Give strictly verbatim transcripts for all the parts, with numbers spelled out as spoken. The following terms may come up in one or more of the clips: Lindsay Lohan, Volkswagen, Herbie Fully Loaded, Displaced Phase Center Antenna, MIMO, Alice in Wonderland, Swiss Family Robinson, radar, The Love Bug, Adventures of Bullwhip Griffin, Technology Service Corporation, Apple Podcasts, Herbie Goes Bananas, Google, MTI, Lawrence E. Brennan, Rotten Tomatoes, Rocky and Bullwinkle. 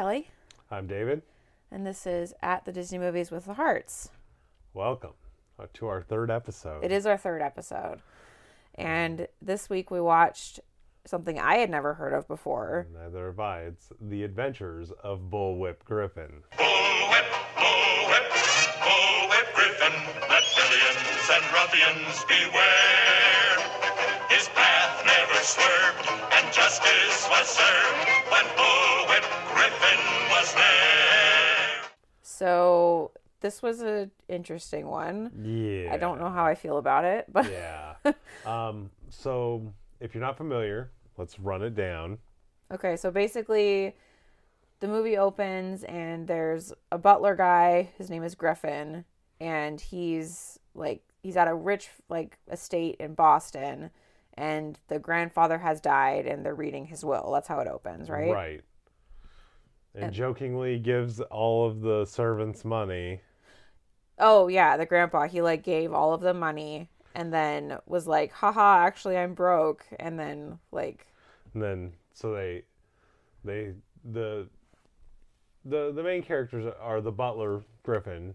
Kelly. I'm David. And this is At the Disney Movies with the Hearts. Welcome to our third episode. It is our third episode. And this week we watched something I had never heard of before. Neither have I. It's The Adventures of Bullwhip Griffin. Bullwhip, Bullwhip, Bullwhip Griffin, let villains and ruffians beware. His path never swerved, and justice was served when Bullwhip Griffin was there. So this was an interesting one. Yeah. I don't know how I feel about it, but yeah. Um. So if you're not familiar, let's run it down. Okay, so basically the movie opens and there's a butler guy, his name is Griffin, and he's like he's at a rich like estate in Boston, and the grandfather has died and they're reading his will. That's how it opens, right? Right. And, and jokingly gives all of the servants money. Oh, yeah, the grandpa, he like gave all of them money. And then was like, haha, actually, I'm broke. And then, like... And then, so they... They... The... The, the main characters are the butler, Griffin.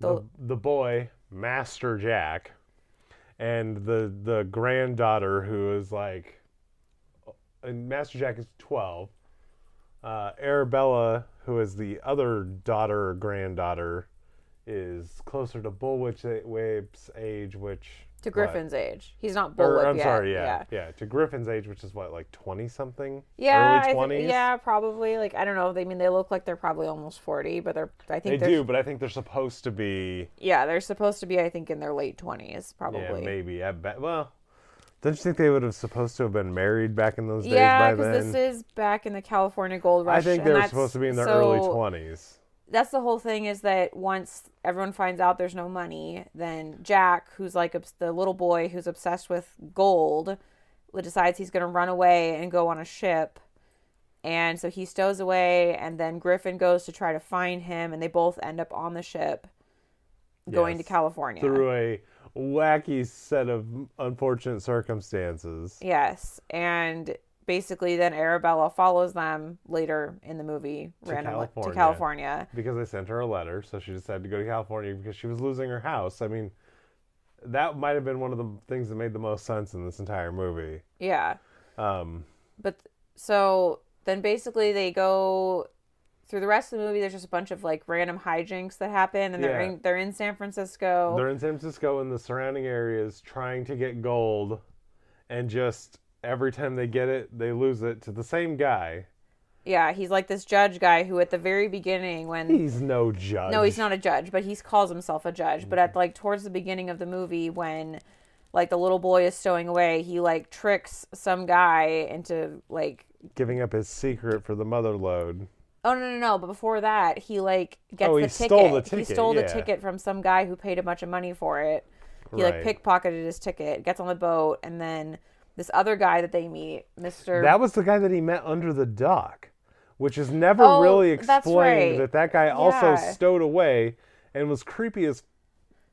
The, the, the boy, Master Jack. And the, the granddaughter, who is like... And Master Jack is twelve. Uh, Arabella, who is the other daughter or granddaughter... is closer to Bullwhip's age, which... To Griffin's what? age. He's not Bullwhip or, I'm yet. sorry, yeah, yeah. Yeah, to Griffin's age, which is what, like twenty-something? Yeah. Early twenties? Th- yeah, probably. Like, I don't know. They I mean, they look like they're probably almost forty, but they're... I think They do, but I think they're supposed to be... Yeah, they're supposed to be, I think, in their late twenties, probably. Yeah, maybe. I bet. Well, don't you think they would have supposed to have been married back in those days yeah, by then? Yeah, because this is back in the California Gold Rush. I think they were supposed to be in their so... early twenties. That's the whole thing, is that once everyone finds out there's no money, then Jack, who's like the little boy who's obsessed with gold, decides he's going to run away and go on a ship. And so he stows away, and then Griffin goes to try to find him, and they both end up on the ship going yes, to California. Through a wacky set of unfortunate circumstances. Yes, and... Basically, then Arabella follows them later in the movie to randomly California. to California. Because they sent her a letter, so she decided to go to California because she was losing her house. I mean, that might have been one of the things that made the most sense in this entire movie. Yeah. Um. But, so, then basically they go, through the rest of the movie, there's just a bunch of, like, random hijinks that happen. And they're, yeah. in, they're in San Francisco. They're in San Francisco and the surrounding areas trying to get gold and just... Every time they get it, they lose it to the same guy. Yeah, he's like this judge guy who at the very beginning when... He's no judge. No, he's not a judge, but he calls himself a judge. But at like towards the beginning of the movie when like the little boy is stowing away, he like tricks some guy into like... Giving up his secret for the mother load. Oh, no, no, no. But before that, he like gets oh, the ticket. Oh, he stole the ticket, He stole yeah. the ticket from some guy who paid a bunch of money for it. He right. like pickpocketed his ticket, gets on the boat, and then... This other guy that they meet, Mister That was the guy that he met under the dock, which is never oh, really explained right. that that guy yeah. also stowed away and was creepy as,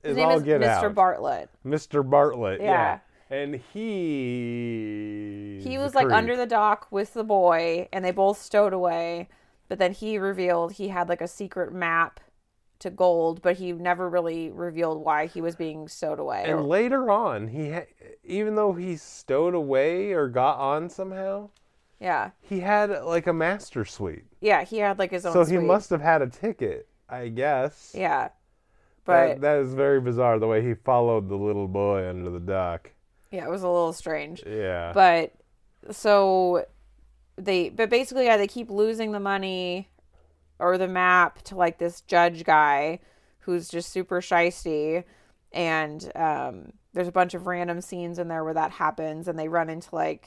as all get Mister out. Mister Bartlett. Mister Bartlett, yeah. yeah. And he... He was like creep. under the dock with the boy, and they both stowed away, but then he revealed he had like a secret map to gold, but he never really revealed why he was being stowed away. And later on, he ha- even though he stowed away or got on somehow, yeah, he had like a master suite. Yeah, he had like his own. So suite. He must have had a ticket, I guess. Yeah, but that, that is very bizarre the way he followed the little boy under the dock. Yeah, it was a little strange. Yeah, but so they, but basically, yeah, they keep losing the money. Or the map to, like, this judge guy who's just super shysty. And um, there's a bunch of random scenes in there where that happens. And they run into, like,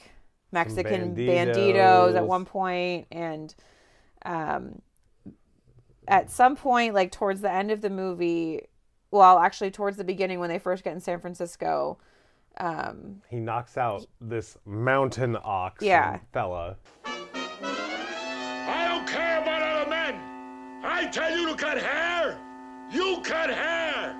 Mexican bandidos, bandidos at one point. And um, at some point, like, towards the end of the movie... Well, actually, towards the beginning when they first get in San Francisco... Um, he knocks out he, this mountain ox yeah. fella. I don't care about other men. I tell you to cut hair, you cut hair.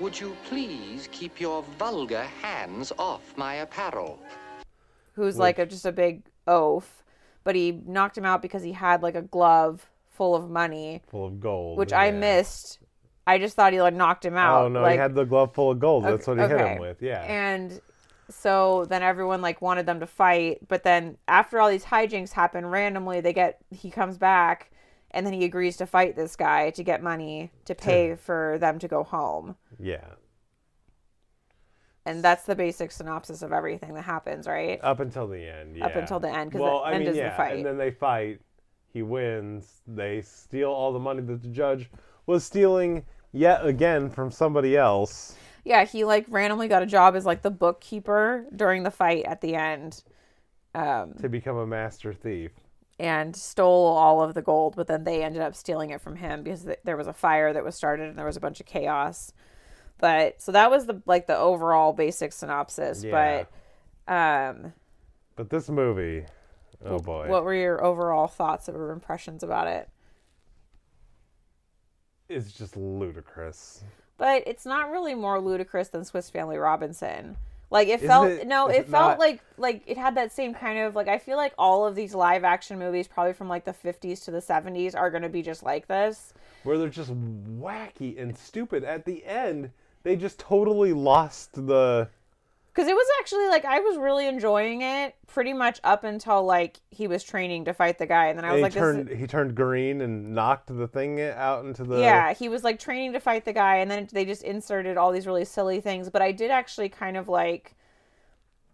Would you please keep your vulgar hands off my apparel? who's like a, just a big oaf, but he knocked him out because he had like a glove full of money, full of gold, which yeah. I missed. I just thought he like knocked him out. Oh no, like, he had the glove full of gold. Okay, that's what he okay. hit him with. Yeah. And so then everyone like wanted them to fight, but then after all these hijinks happen randomly, they get he comes back. And then he agrees to fight this guy to get money to pay for them to go home. Yeah. And that's the basic synopsis of everything that happens, right? Up until the end, yeah. Up until the end, because well, the I end mean, is yeah. the fight. And then they fight. He wins. They steal all the money that the judge was stealing yet again from somebody else. Yeah, he, like, randomly got a job as, like, the bookkeeper during the fight at the end. Um, to become a master thief. And stole all of the gold, but then they ended up stealing it from him because th there was a fire that was started and there was a bunch of chaos. But so that was the like the overall basic synopsis. Yeah. But um, but this movie, oh boy, what were your overall thoughts or impressions about it? It's just ludicrous. But it's not really more ludicrous than Swiss Family Robinson. Like, it Isn't felt, it, no, it, it felt not... like, like, it had that same kind of, like, I feel like all of these live-action movies, probably from, like, the fifties to the seventies, are going to be just like this. Where they're just wacky and stupid. At the end, they just totally lost the... Because it was actually, like, I was really enjoying it pretty much up until, like, he was training to fight the guy. And then I was and like, turned, this is... He turned green and knocked the thing out into the... Yeah, he was, like, training to fight the guy, and then they just inserted all these really silly things. But I did actually kind of like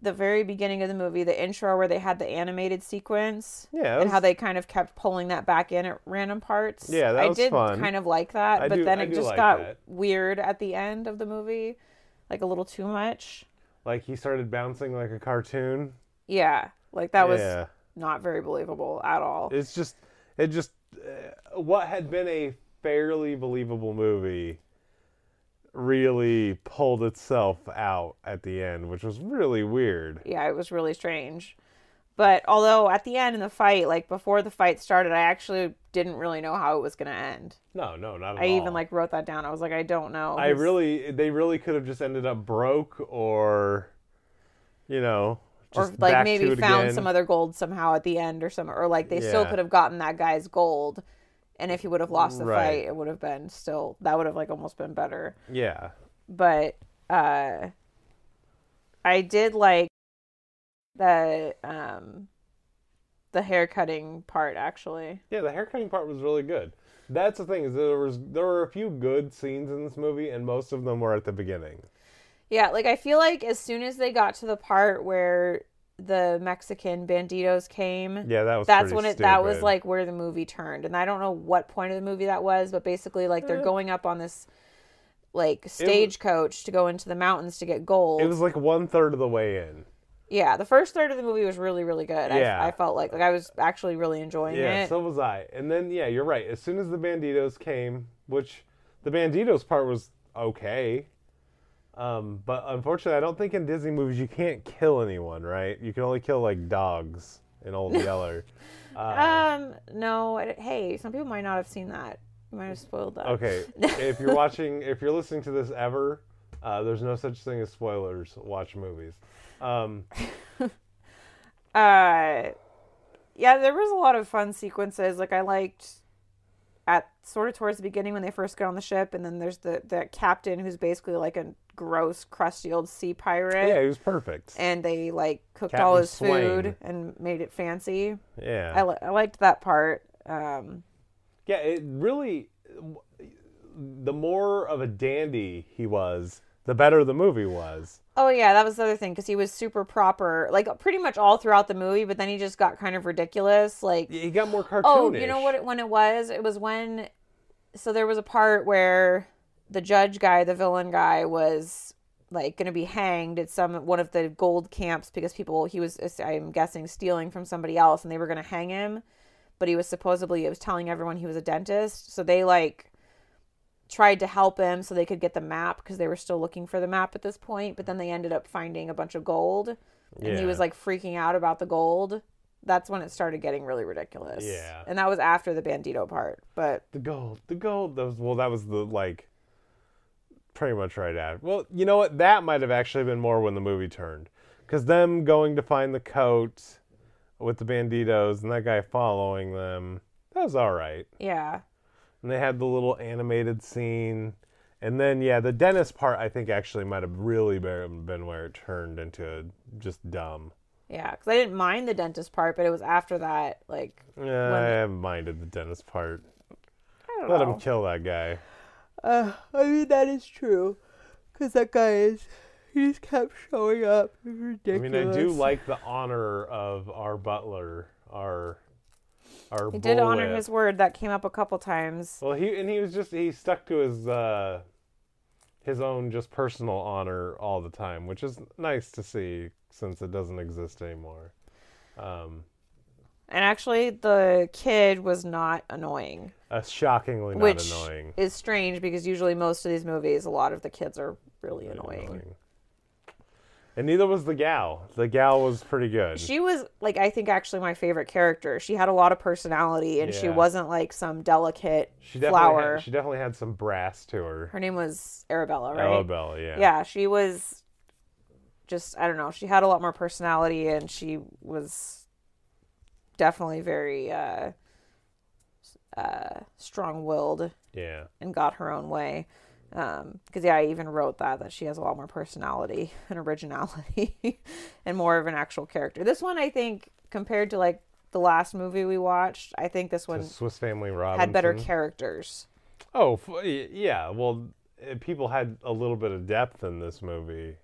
the very beginning of the movie, the intro where they had the animated sequence. Yeah. Was... And how they kind of kept pulling that back in at random parts. Yeah, that I was did fun. kind of like that, I but do, then I it just like got that. weird at the end of the movie. Like, a little too much. Like, he started bouncing like a cartoon. Yeah. Like, that was yeah. not very believable at all. It's just, it just, uh, what had been a fairly believable movie really pulled itself out at the end, which was really weird. Yeah, it was really strange. But although at the end in the fight, like, before the fight started, I actually didn't really know how it was going to end. No, no, not at I all. I even, like, wrote that down. I was like, I don't know. I really, they really could have just ended up broke or, you know, just or, like, back maybe to it found again. some other gold somehow at the end or some, or, like, they yeah. still could have gotten that guy's gold. And if he would have lost the right. fight, it would have been still, that would have, like, almost been better. Yeah. But uh, I did, like, The um, the hair cutting part actually. Yeah, the hair cutting part was really good. That's the thing is there was there were a few good scenes in this movie, and most of them were at the beginning. Yeah, like I feel like as soon as they got to the part where the Mexican banditos came, yeah, that was that's when it stupid. that was like where the movie turned, and I don't know what point of the movie that was, but basically like they're going up on this like stagecoach to go into the mountains to get gold. It was like one third of the way in. Yeah, the first third of the movie was really, really good. Yeah. I, I felt like like I was actually really enjoying yeah, it. Yeah, so was I. And then, yeah, you're right. As soon as the Banditos came, which the Banditos part was okay. Um, but unfortunately, I don't think in Disney movies you can't kill anyone, right? You can only kill, like, dogs in Old Yeller. Uh, um, no. Hey, some people might not have seen that. You might have spoiled that. Okay. If you're watching, if you're listening to this ever, uh, there's no such thing as spoilers. Watch movies. Um, uh, yeah, there was a lot of fun sequences. Like I liked at sort of towards the beginning when they first get on the ship, and then there's the, the captain who's basically like a gross, crusty old sea pirate. Yeah, he was perfect. And they like cooked Captain all his Swain. food and made it fancy. Yeah. I, li I liked that part. Um, yeah, it really, the more of a dandy he was, the better the movie was. Oh, yeah, that was the other thing, because he was super proper, like, pretty much all throughout the movie, but then he just got kind of ridiculous, like... Yeah, he got more cartoonish. Oh, you know what it, when it was? It was when... So there was a part where the judge guy, the villain guy, was, like, going to be hanged at some one of the gold camps, because people, he was, I'm guessing, stealing from somebody else, and they were going to hang him, but he was supposedly, it was telling everyone he was a dentist, so they, like... tried to help him so they could get the map because they were still looking for the map at this point, but then they ended up finding a bunch of gold and yeah. he was like freaking out about the gold. That's when it started getting really ridiculous. Yeah. And that was after the Bandito part, but the gold, the gold, that was, well, that was the like pretty much right after. Well, you know what? That might've actually been more when the movie turned. Because them going to find the coat with the banditos and that guy following them, that was all right. Yeah. And they had the little animated scene. And then, yeah, the dentist part, I think, actually might have really been where it turned into just dumb. Yeah, because I didn't mind the dentist part, but it was after that, like... Yeah, I haven't minded the dentist part. I don't know. Let him kill that guy. Uh, I mean, that is true. Because that guy is... He just kept showing up. It was ridiculous. I mean, I do like the honor of our butler, our... Our he did honor whip. His word. That came up a couple times. Well, he and he was just he stuck to his uh, his own just personal honor all the time, which is nice to see since it doesn't exist anymore. Um, and actually, the kid was not annoying. Uh, shockingly not which annoying. Which is strange because usually most of these movies, a lot of the kids are really, really annoying. annoying. And neither was the gal. The gal was pretty good. She was, like, I think actually my favorite character. She had a lot of personality, and yeah. she wasn't, like, some delicate she flower. Had, she definitely had some brass to her. Her name was Arabella, right? Arabella, yeah. Yeah, she was just, I don't know, she had a lot more personality, and she was definitely very uh, uh, strong-willed. Yeah. And got her own way. Because, um, yeah, I even wrote that, that she has a lot more personality and originality and more of an actual character. This one, I think, compared to, like, the last movie we watched, I think this one Swiss Family Robinson. Had better characters. Oh, yeah. Well, people had a little bit of depth in this movie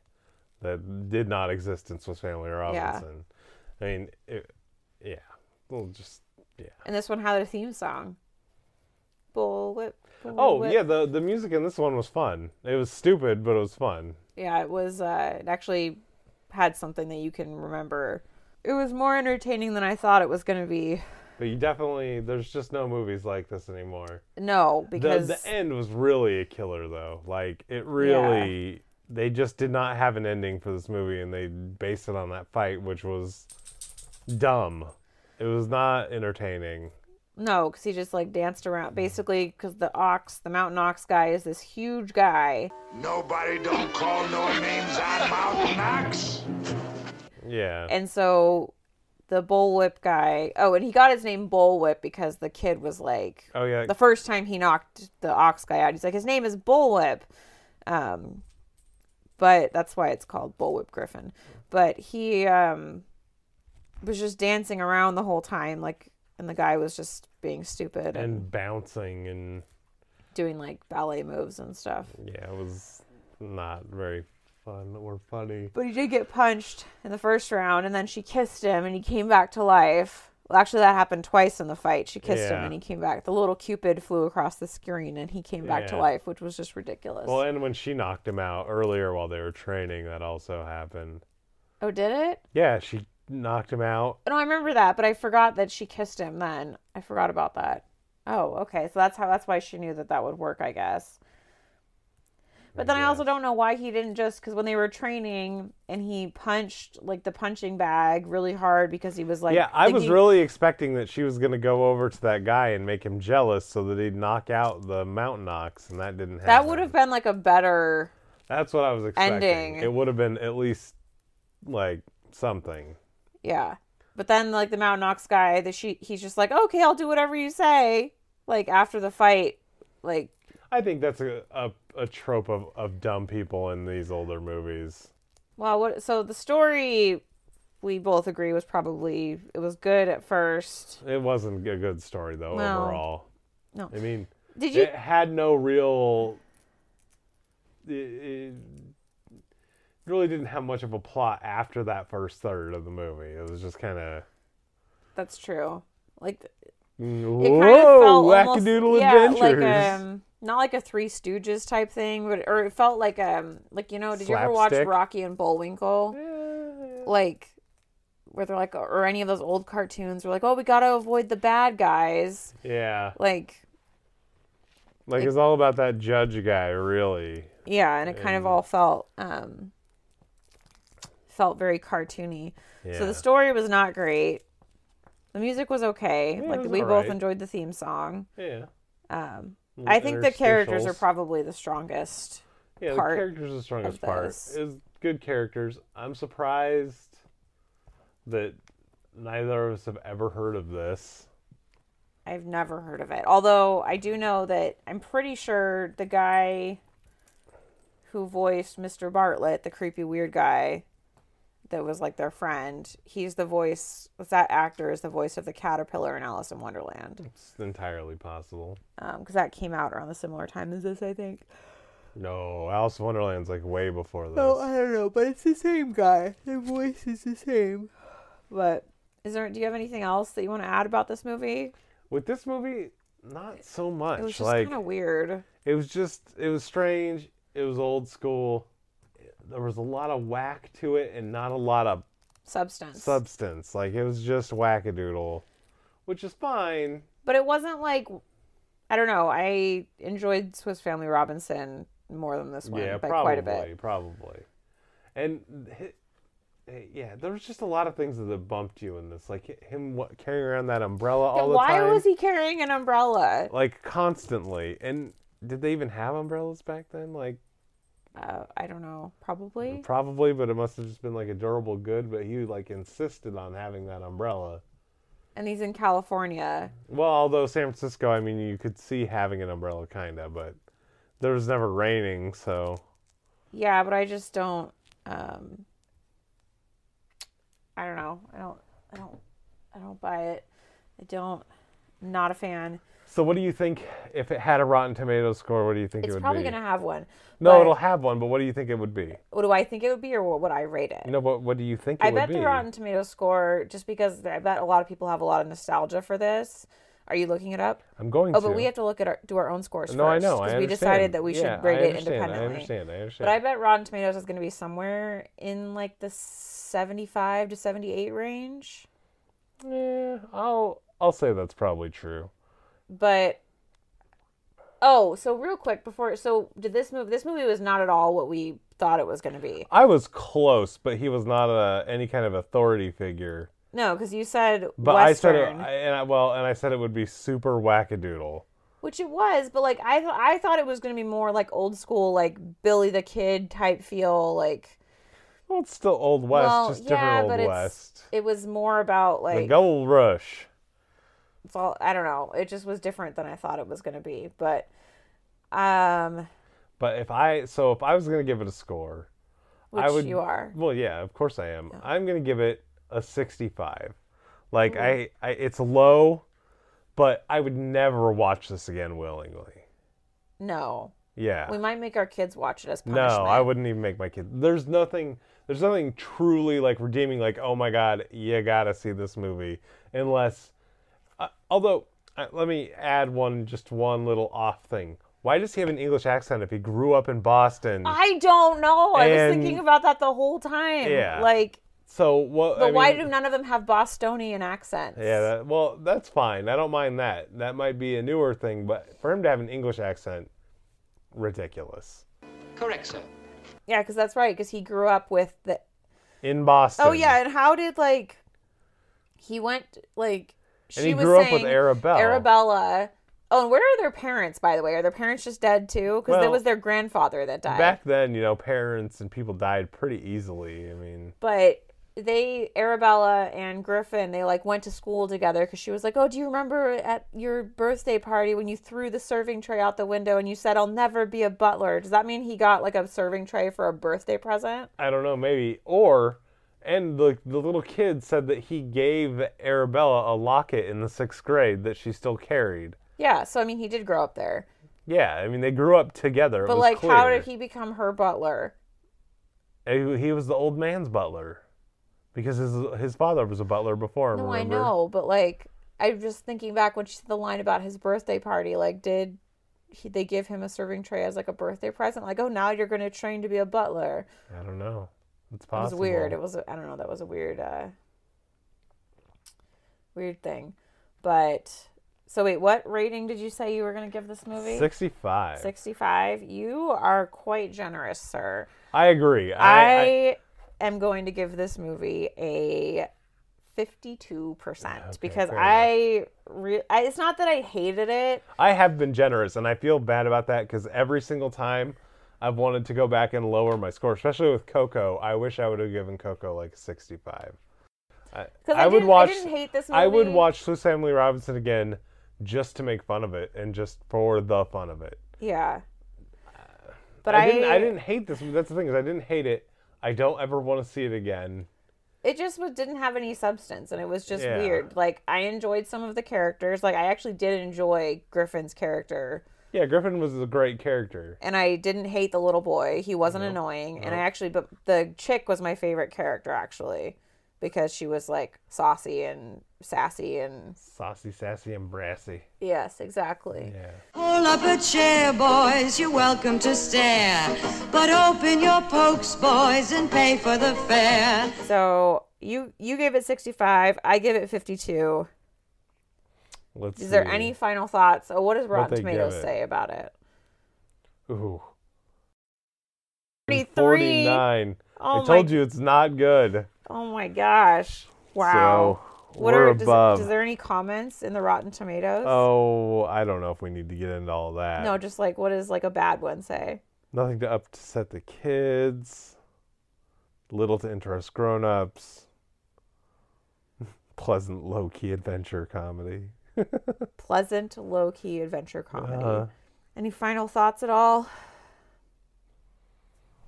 that did not exist in Swiss Family Robinson. Yeah. I mean, it, yeah. Well, just, yeah. And this one had a theme song. Bullwhip. Oh, yeah, the the music in this one was fun. It was stupid, but it was fun. Yeah, it was, uh, it actually had something that you can remember. It was more entertaining than I thought it was going to be. But you definitely, there's just no movies like this anymore. No, because... The, the end was really a killer, though. Like, it really, yeah. They just did not have an ending for this movie, and they based it on that fight, which was dumb. It was not entertaining. No, because he just, like, danced around. Basically, because the ox, the mountain ox guy is this huge guy. Nobody don't call no names on mountain ox. Yeah. And so the bullwhip guy... Oh, and he got his name Bullwhip because the kid was like... Oh, yeah. The first time he knocked the ox guy out, he's like, his name is Bullwhip. Um, but that's why it's called Bullwhip Griffin. But he um, was just dancing around the whole time, like... And the guy was just being stupid. And, and bouncing and... Doing, like, ballet moves and stuff. Yeah, it was not very fun or funny. But he did get punched in the first round, and then she kissed him, and he came back to life. Well, actually, that happened twice in the fight. She kissed yeah. him, and he came back. The little Cupid flew across the screen, and he came back yeah. to life, which was just ridiculous. Well, and when she knocked him out earlier while they were training, that also happened. Oh, did it? Yeah, she... knocked him out. No, I remember that, but I forgot that she kissed him then. I forgot about that. Oh, okay. So that's how, that's why she knew that that would work, I guess. But then yeah. I also don't know why he didn't just, because when they were training and he punched, like, the punching bag really hard because he was like... Yeah, I thinking... was really expecting that she was going to go over to that guy and make him jealous so that he'd knock out the mountain ox, and that didn't happen. That would have been, like, a better... That's what I was expecting. Ending. It would have been at least, like, something. Yeah. But then, like, the Mountain Ox guy, the she, he's just like, okay, I'll do whatever you say. Like, after the fight, like... I think that's a, a, a trope of, of dumb people in these older movies. Well, what, so the story, we both agree, was probably... It was good at first. It wasn't a good story, though, no. overall. No. I mean, Did you... it had no real... It, it... really didn't have much of a plot after that first third of the movie. It was just kind of... That's true. Like, whoa, wackadoodle yeah, adventures. Like a, not like a Three Stooges type thing, but or it felt like um like, you know, did Slapstick. You ever watch Rocky and Bullwinkle? Yeah. Like, where they're like, or any of those old cartoons were like, oh, we gotta avoid the bad guys. Yeah. Like, like, like it's all about that judge guy, really. Yeah, and it and, kind of all felt... um felt very cartoony. Yeah. So the story was not great. The music was okay. Yeah, like, was we both right. enjoyed the theme song. Yeah. Um, I think the characters are probably the strongest yeah, part. Yeah, the characters are the strongest part. Is good characters. I'm surprised that neither of us have ever heard of this. I've never heard of it. Although I do know that I'm pretty sure the guy who voiced Mister Bartlett, the creepy weird guy that was like their friend, he's the voice, that actor is the voice of the caterpillar in Alice in Wonderland. It's entirely possible. Um, because that came out around the similar time as this, I think. No, Alice in Wonderland's like way before this. Oh, I don't know, but it's the same guy. Their voice is the same. But is there? Do you have anything else that you want to add about this movie? With this movie, not so much. It was just like, kind of weird. It was just, it was strange. It was old school. There was a lot of whack to it and not a lot of substance. Substance. Like, it was just wackadoodle, which is fine. But it wasn't like, I don't know, I enjoyed Swiss Family Robinson more than this one yeah, by probably, quite a bit. Probably. And, yeah, there was just a lot of things that bumped you in this. Like, him what, carrying around that umbrella all yeah, the why time. Why was he carrying an umbrella? Like, constantly. And did they even have umbrellas back then? Like, Uh, I don't know. Probably. Probably, but it must have just been like a durable good. But he like insisted on having that umbrella. And he's in California. Well, although San Francisco, I mean, you could see having an umbrella kind of, but there was never raining, so. Yeah, but I just don't. Um, I don't know. I don't. I don't. I don't buy it. I don't. I'm not a fan. So what do you think, if it had a Rotten Tomatoes score, what do you think it would be? It's probably going to have one. No, it'll have one, but what do you think it would be? What do I think it would be, or what would I rate it? No, but what do you think it would be? I bet the Rotten Tomatoes score, just because I bet a lot of people have a lot of nostalgia for this. Are you looking it up? I'm going to. Oh, but we have to look at our, do our own scores first. No, I know. I understand. Because we decided that we should rate it independently. I understand, I understand. But I bet Rotten Tomatoes is going to be somewhere in like the seventy-five to seventy-eight range. Yeah, I'll, I'll say that's probably true. But, oh, so real quick before, so did this movie, this movie was not at all what we thought it was going to be. I was close, but he was not a, any kind of authority figure. No, because you said but Western. I said it, and I, well, and I said it would be super wackadoodle. Which it was, but like, I, th I thought it was going to be more like old school, like Billy the Kid type feel, like. Well, it's still Old West, well, just yeah, different Old but it's, West. It was more about like. The Gold Rush. It's all, I don't know. It just was different than I thought it was going to be. But, um, but if I, so if I was going to give it a score, which I would, you are. Well, yeah, of course I am. Yeah. I'm going to give it a sixty-five. Like ooh. I, I, it's low, but I would never watch this again willingly. No. Yeah. We might make our kids watch it as punishment. No, I wouldn't even make my kids. There's nothing, there's nothing truly like redeeming, like, oh my God, you got to see this movie unless. Uh, although, uh, let me add one, just one little off thing. Why does he have an English accent if he grew up in Boston? I don't know. And I was thinking about that the whole time. Yeah. Like, so what? Well, but I why mean, do none of them have Bostonian accents? Yeah. That, well, that's fine. I don't mind that. That might be a newer thing, but for him to have an English accent, ridiculous. Correct, sir. Yeah, because that's right. Because he grew up with the in Boston. Oh yeah, and how did like he went like. She and he grew up with Arabella. Arabella. Oh, and where are their parents, by the way? Are their parents just dead, too? Because well, that was their grandfather that died. Back then, you know, parents and people died pretty easily. I mean... But they, Arabella and Griffin, they, like, went to school together because she was like, oh, do you remember at your birthday party when you threw the serving tray out the window and you said, I'll never be a butler? Does that mean he got, like, a serving tray for a birthday present? I don't know, maybe. Or... And the, the little kid said that he gave Arabella a locket in the sixth grade that she still carried. Yeah, so, I mean, he did grow up there. Yeah, I mean, they grew up together. But, like, clear. How did he become her butler? He, he was the old man's butler. Because his, his father was a butler before him, no, remember? I know, but, like, I'm just thinking back when she said the line about his birthday party. Like, did he, they give him a serving tray as, like, a birthday present? Like, oh, now you're going to train to be a butler. I don't know. It's possible. It was weird. It was, I don't know, that was a weird, uh, weird thing. But, so wait, what rating did you say you were going to give this movie? sixty-five. sixty-five. You are quite generous, sir. I agree. I, I, I am going to give this movie a fifty-two percent okay, because I, re I, it's not that I hated it. I have been generous, and I feel bad about that because every single time I've wanted to go back and lower my score, especially with Coco. I wish I would have given Coco like sixty-five. I, I, I would watch. I didn't hate this movie. I would watch Swiss Family Robinson again, just to make fun of it and just for the fun of it. Yeah. But I, I didn't. I didn't hate this movie. That's the thing, is I didn't hate it. I don't ever want to see it again. It just was, didn't have any substance, and it was just yeah. weird. Like, I enjoyed some of the characters. Like, I actually did enjoy Griffin's character. Yeah, Griffin was a great character. And I didn't hate the little boy. He wasn't no, annoying. No. And I actually, but the chick was my favorite character, actually, because she was, like, saucy and sassy and... Saucy, sassy, and brassy. Yes, exactly. Yeah. Pull up a chair, boys. You're welcome to stare. But open your pokes, boys, and pay for the fare. So, you you gave it sixty-five. I give it fifty-two. Let's Is see. There any final thoughts? Oh, what does Rotten what Tomatoes say about it? Ooh. forty-three. forty-nine. Oh, I told you it's not good. Oh my gosh! Wow. So, what are above. Does, is there any comments in the Rotten Tomatoes? Oh, I don't know if we need to get into all that. No, just like what does like a bad one say? Nothing to upset the kids. Little to interest grown-ups. Pleasant low-key adventure comedy. Pleasant low-key adventure comedy. Uh, any final thoughts at all?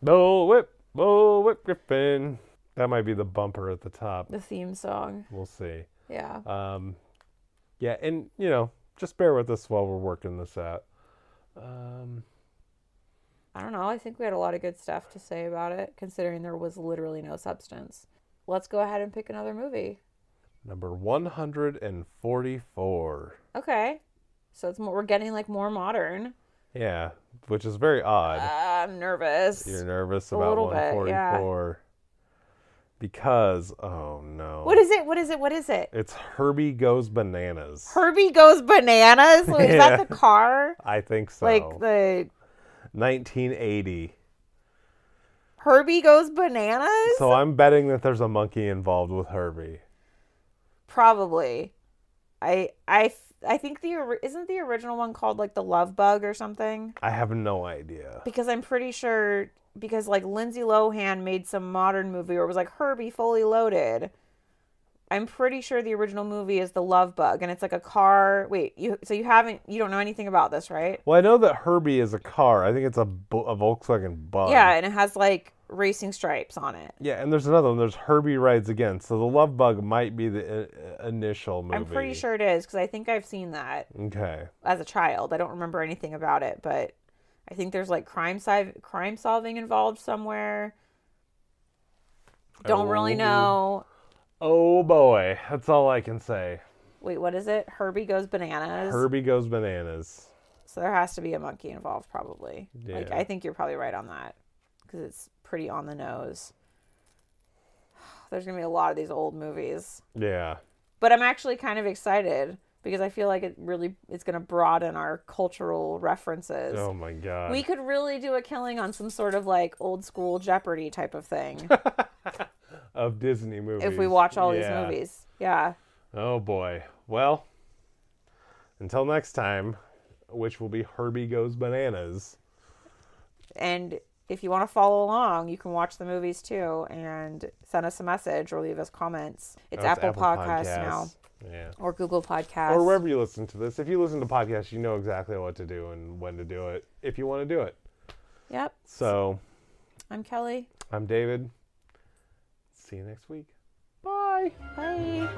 Bullwhip, Bullwhip Griffin. That might be the bumper at the top. The theme song. We'll see. Yeah. Um, yeah, and, you know, just bear with us while we're working this out. Um, I don't know. I think we had a lot of good stuff to say about it, considering there was literally no substance. Let's go ahead and pick another movie. Number one hundred forty-four. Okay. So it's more, we're getting, like, more modern. Yeah, which is very odd. Uh, I'm nervous. You're nervous about one forty-four. Bit, yeah. Because, oh no. What is it? What is it? What is it? It's Herbie Goes Bananas. Herbie Goes Bananas? Is yeah. that the car? I think so. Like the... nineteen eighty. Herbie Goes Bananas? So I'm betting that there's a monkey involved with Herbie. Probably. I I, I think the... Isn't the original one called like The Love Bug or something? I have no idea. Because I'm pretty sure... Because, like, Lindsay Lohan made some modern movie where it was, like, Herbie Fully Loaded. I'm pretty sure the original movie is The Love Bug, and it's, like, a car. Wait, you so you haven't, you don't know anything about this, right? Well, I know that Herbie is a car. I think it's a, a Volkswagen Bug. Yeah, and it has, like, racing stripes on it. Yeah, and there's another one. There's Herbie Rides Again. So The Love Bug might be the uh, initial movie. I'm pretty sure it is, because I think I've seen that. Okay. As a child. I don't remember anything about it, but... I think there's, like, crime si- crime solving involved somewhere. Don't oh. really know. Oh, boy. That's all I can say. Wait, what is it? Herbie Goes Bananas? Herbie Goes Bananas. So there has to be a monkey involved, probably. Yeah. Like, I think you're probably right on that. Because it's pretty on the nose. There's going to be a lot of these old movies. Yeah. But I'm actually kind of excited. Because I feel like it really it's going to broaden our cultural references. Oh, my God. We could really do a killing on some sort of, like, old-school Jeopardy type of thing. Of Disney movies. If we watch all yeah. these movies. Yeah. Oh, boy. Well, until next time, which will be Herbie Goes Bananas. And if you want to follow along, you can watch the movies, too, and send us a message or leave us comments. It's, oh, it's Apple, Apple Podcasts, Podcasts. now. Yeah. Or Google Podcasts. Or wherever you listen to this. If you listen to podcasts, you know exactly what to do and when to do it, if you want to do it. Yep. So. I'm Kelly. I'm David. See you next week. Bye. Bye.